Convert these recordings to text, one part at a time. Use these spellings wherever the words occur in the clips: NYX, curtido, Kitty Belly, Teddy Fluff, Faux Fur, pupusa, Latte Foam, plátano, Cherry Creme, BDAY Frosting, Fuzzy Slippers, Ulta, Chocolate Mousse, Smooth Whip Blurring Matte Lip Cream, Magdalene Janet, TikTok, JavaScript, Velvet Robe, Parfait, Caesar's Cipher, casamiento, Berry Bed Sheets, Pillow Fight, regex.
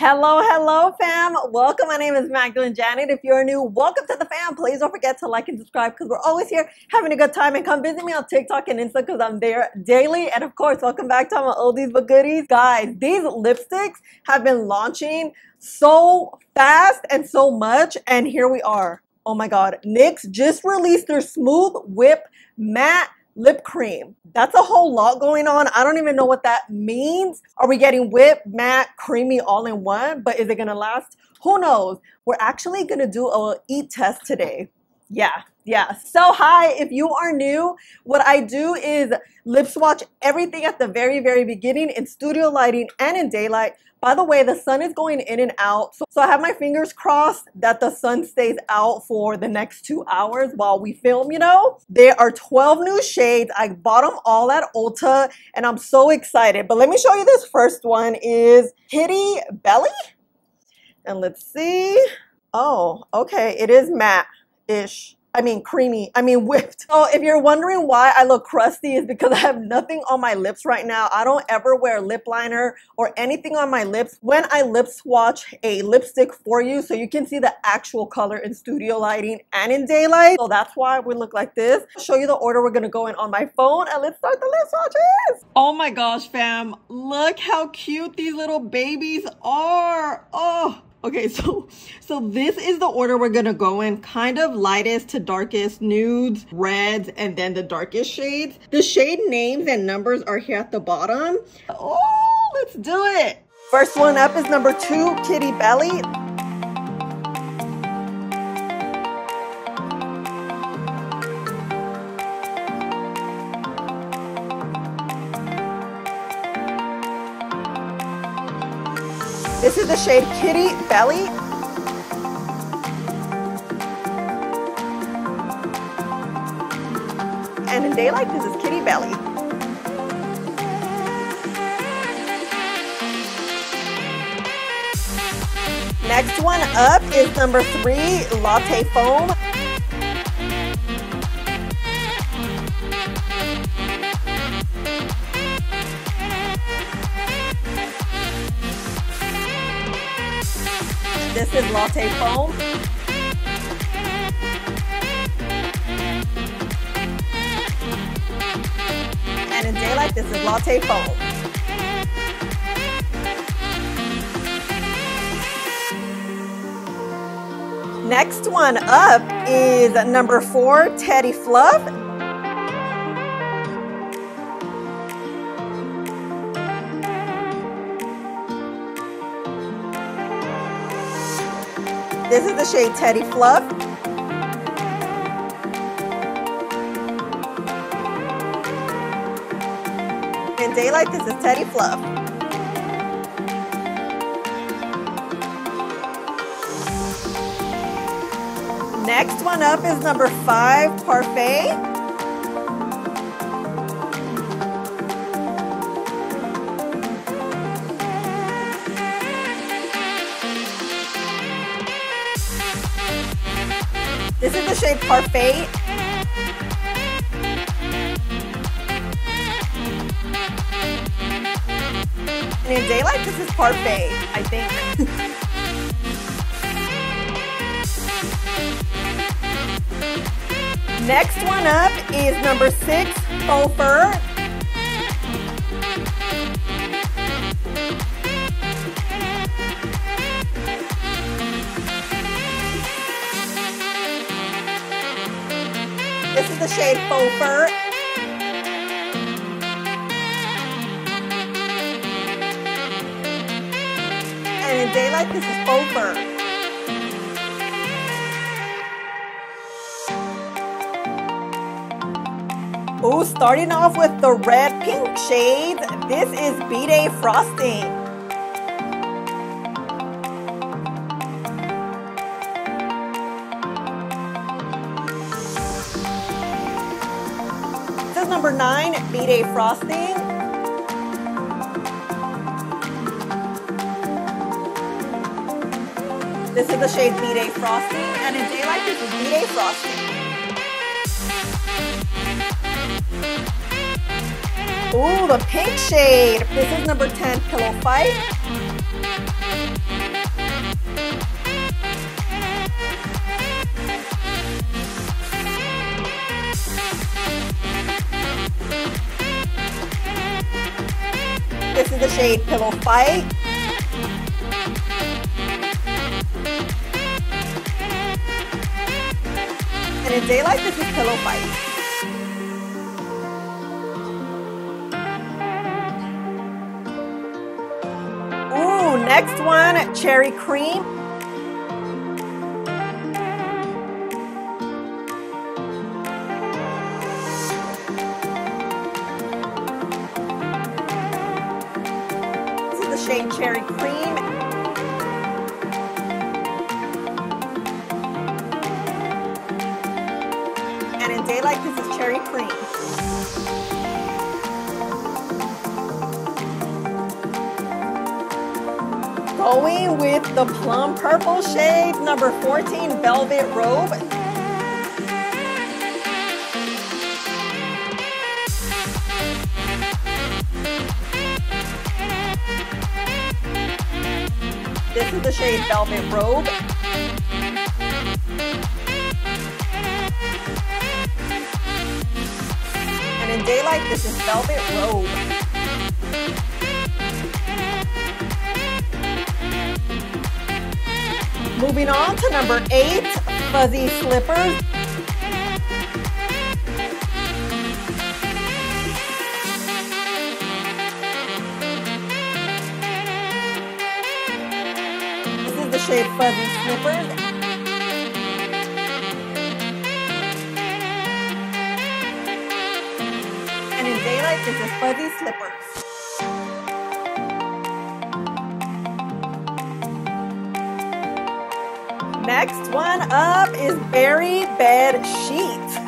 Hello, hello fam. Welcome. My name is Magdalene Janet. If you're new, welcome to the fam. Please don't forget to like and subscribe because we're always here having a good time, and come visit me on TikTok and Insta because I'm there daily. And of course, welcome back to my oldies but goodies. Guys, these lipsticks have been launching so fast and so much, and here we are. Oh my God. NYX just released their Smooth Whip Matte Lip cream. That's a whole lot going on. I don't even know what that means. Are we getting whipped, matte, creamy all in one? But is it gonna last? Who knows? We're actually gonna do a eat test today. Yeah. So hi, if you are new, what I do is lip swatch everything at the very, very beginning in studio lighting and in daylight. By the way, the sun is going in and out, so I have my fingers crossed that the sun stays out for the next 2 hours while we film, you know? There are 12 new shades. I bought them all at Ulta, and I'm so excited. But let me show you this first one is Kitty Belly. And let's see. Oh, okay. It is matte-ish. I mean creamy, I mean whipped. So if you're wondering why I look crusty, it's because I have nothing on my lips right now. I don't ever wear lip liner or anything on my lips when I lip swatch a lipstick for you, so you can see the actual color in studio lighting and in daylight. So that's why we look like this. I'll show you the order we're gonna go in on my phone, and let's start the lip swatches. Oh my gosh fam, look how cute these little babies are. Oh. Okay, so this is the order we're gonna go in, kind of lightest to darkest, nudes, reds, and then the darkest shades. The shade names and numbers are here at the bottom. Oh, let's do it. First one up is number 2, Kitty Belly. This is the shade Kitty Belly. And in daylight, this is Kitty Belly. Next one up is number 3, Latte Foam. This is Latte Foam. And in daylight, this is Latte Foam. Next one up is number 4, Teddy Fluff. This is the shade Teddy Fluff. In daylight, this is Teddy Fluff. Next one up is number 5, Parfait. This is the shade Parfait. And in daylight, this is Parfait, I think. Next one up is number 6, Faux Fur. This is the shade Faux Fur. And in daylight, this is Faux Fur. Ooh, starting off with the red pink shade. This is B-Day Frosting. Number 9, B-Day Frosting. This is the shade B-Day Frosting, and in daylight, this is B-Day Frosting. Ooh, the pink shade. This is number 10, Pillow Fight. shade Pillow Fight. And in daylight, this is Pillow Fight. Next one, Cherry Cream. This is the shade Cherry Cream. And in daylight, this is Cherry Cream. Going with the plum purple shade, number 14, Velvet Robe. This is the shade Velvet Robe. And in daylight, this is Velvet Robe. Moving on to number 8, Fuzzy Slippers. This is the shade Fuzzy Slippers. And in daylight, this is Fuzzy Slippers. Next one up is Berry Bed Sheet.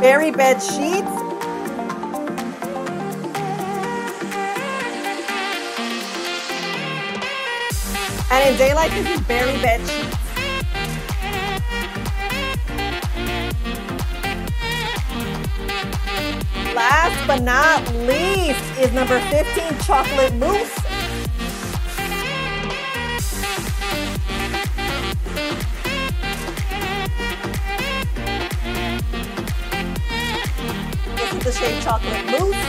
Berry Bed Sheets. And in daylight, this is Berry Bed Sheets. Last but not least is number 15, Chocolate Mousse. This is the shade Chocolate Mousse.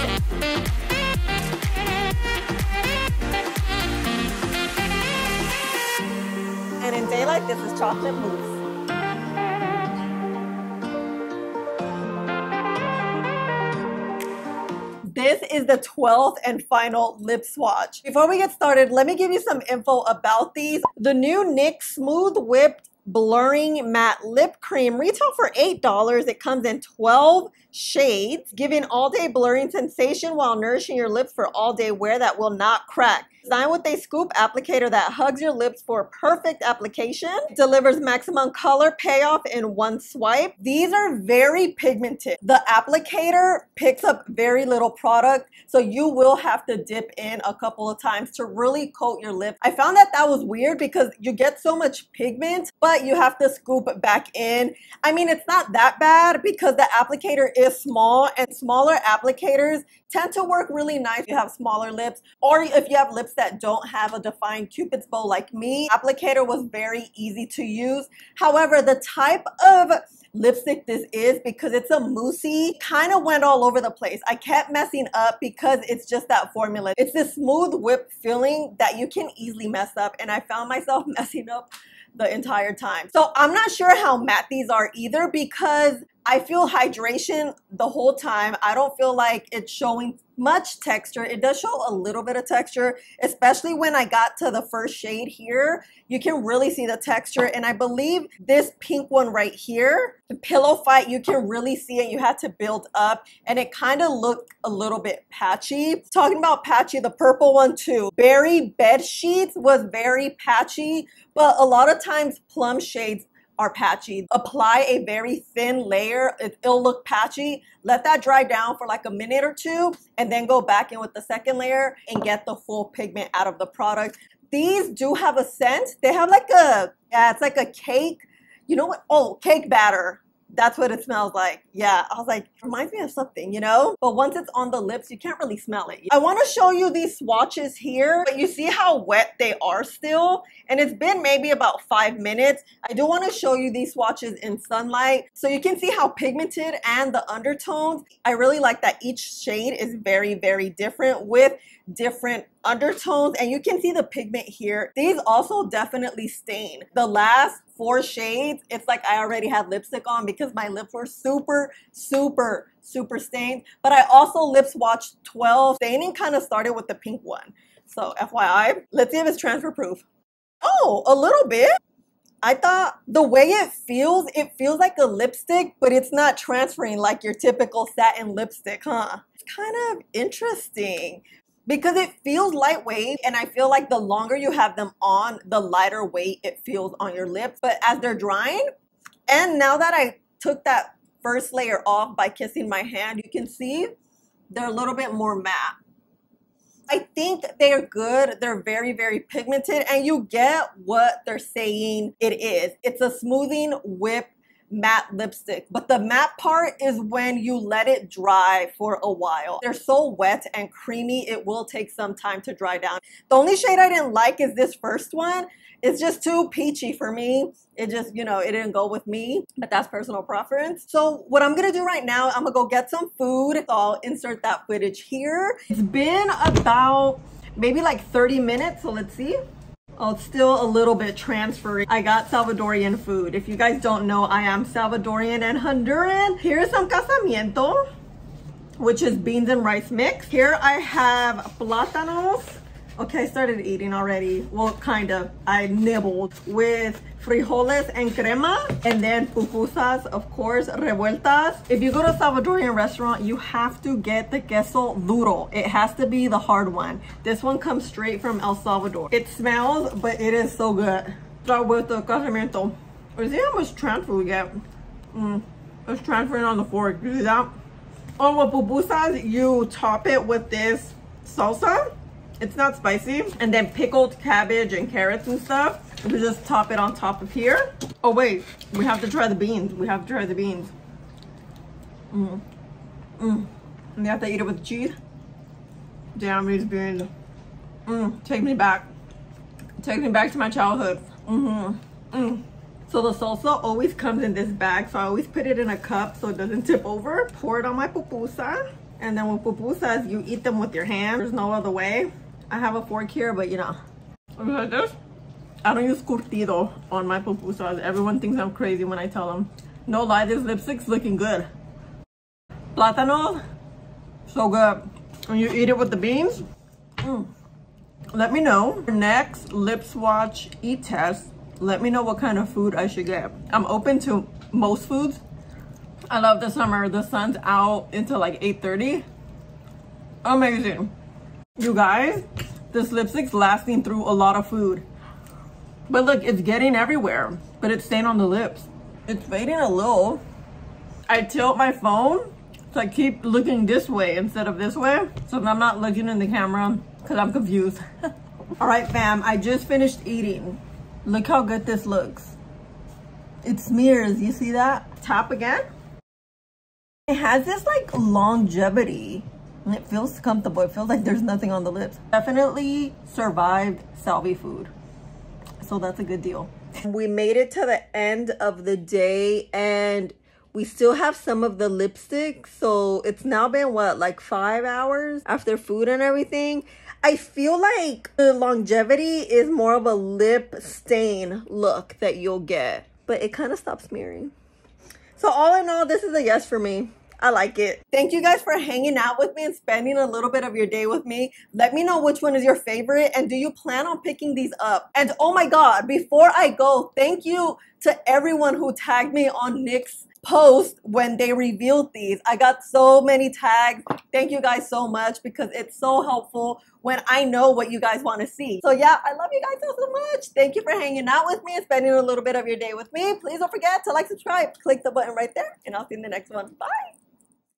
And in daylight, this is Chocolate Mousse. This is the 12th and final lip swatch. Before we get started, let me give you some info about these. The new NYX Smooth Whipped Blurring Matte Lip Cream retail for $8. It comes in 12 shades, giving all-day blurring sensation while nourishing your lips for all-day wear that will not crack. Designed with a scoop applicator that hugs your lips for perfect application. It delivers maximum color payoff in one swipe. These are very pigmented. The applicator picks up very little product, so you will have to dip in a couple of times to really coat your lip. I found that was weird because you get so much pigment, but you have to scoop back in. I mean, it's not that bad because the applicator is small, and smaller applicators tend to work really nice if you have smaller lips, or if you have lips that don't have a defined Cupid's bow like me. Applicator was very easy to use. However, the type of lipstick this is, because it's a moussey, kind of went all over the place. I kept messing up because it's just that formula. It's this smooth whip feeling that you can easily mess up, and I found myself messing up the entire time. So I'm not sure how matte these are either, because I feel hydration the whole time. I don't feel like it's showing much texture. It does show a little bit of texture, especially when I got to the first shade here. You can really see the texture, and I believe this pink one right here, the Pillow Fight, you can really see it. You had to build up, and it kind of looked a little bit patchy. Talking about patchy, the purple one too. Berry Bed Sheets was very patchy, but a lot of times plum shades are patchy. Apply a very thin layer, it'll look patchy. Let that dry down for like a minute or two, and then go back in with the second layer and get the full pigment out of the product. These do have a scent. They have like a, yeah, it's like a cake, you know what, oh, cake batter. That's what it smells like. Yeah, I was like, it reminds me of something, you know? But once it's on the lips, you can't really smell it. I want to show you these swatches here, but you see how wet they are still? And it's been maybe about 5 minutes. I do want to show you these swatches in sunlight so you can see how pigmented and the undertones. I really like that each shade is very, very different with different undertones, and you can see the pigment here. These also definitely stain. The last 4 shades, it's like I already had lipstick on because my lips were super stained. But I also lip swatched 12. Staining kind of started with the pink one. So FYI, let's see if it's transfer proof. Oh, a little bit. I thought the way it feels like a lipstick, but it's not transferring like your typical satin lipstick, huh? It's kind of interesting because it feels lightweight, and I feel like the longer you have them on, the lighter weight it feels on your lips. But as they're drying, and now that I took that first layer off by kissing my hand, you can see they're a little bit more matte. I think they're good. They're very, very pigmented, and you get what they're saying it is. It's a smoothing whip matte lipstick, but the matte part is when you let it dry for a while. They're so wet and creamy, it will take some time to dry down. The only shade I didn't like is this first one. It's just too peachy for me. It just, you know, it didn't go with me, but that's personal preference. So what I'm gonna do right now, I'm gonna go get some food. So I'll insert that footage here. It's been about maybe like 30 minutes, so let's see. Oh, it's still a little bit transferring. I got Salvadorian food. If you guys don't know, I am Salvadorian and Honduran. Here's some casamiento, which is beans and rice mix. Here I have plátanos. Okay, I started eating already. Well, kind of. I nibbled with frijoles and crema, and then pupusas, of course, revueltas. If you go to a Salvadorian restaurant, you have to get the queso duro. It has to be the hard one. This one comes straight from El Salvador. It smells, but it is so good. Start with the casamiento. You see how much transfer we get? It's transferring on the fork. You see that? Oh, with pupusas, you top it with this salsa. It's not spicy. And then pickled cabbage and carrots and stuff. We just top it on top of here. Oh wait, we have to try the beans. We have to try the beans. And you have to eat it with cheese. Damn, these beans. Take me back. Take me back to my childhood. So the salsa always comes in this bag. So I always put it in a cup so it doesn't tip over. Pour it on my pupusa. And then with pupusas, you eat them with your hand. There's no other way. I have a fork here, but you know. Like this. I don't use curtido on my pupusas. Everyone thinks I'm crazy when I tell them. No lie, this lipstick's looking good. Plátano, so good. When you eat it with the beans, let me know. Next lip swatch eat test. Let me know what kind of food I should get. I'm open to most foods. I love the summer. The sun's out until like 8:30. Amazing. You guys, this lipstick's lasting through a lot of food. But look, it's getting everywhere, but it's staying on the lips. It's fading a little. I tilt my phone so I keep looking this way instead of this way. So I'm not looking in the camera because I'm confused. All right, fam, I just finished eating. Look how good this looks. It smears, you see that? Top again. It has this like longevity, and it feels comfortable. It feels like there's nothing on the lips. Definitely survived Salvi food, so that's a good deal. We made it to the end of the day, and we still have some of the lipstick. So it's now been what, like 5 hours after food and everything. I feel like the longevity is more of a lip stain look that you'll get, but it kind of stops smearing. So all in all, this is a yes for me. I like it. Thank you guys for hanging out with me and spending a little bit of your day with me. Let me know which one is your favorite, and do you plan on picking these up? And oh my God, before I go, thank you to everyone who tagged me on NYX post when they revealed these. I got so many tags. Thank you guys so much because it's so helpful when I know what you guys want to see. So yeah, I love you guys so much. Thank you for hanging out with me and spending a little bit of your day with me. Please don't forget to like, subscribe, click the button right there, and I'll see you in the next one. Bye.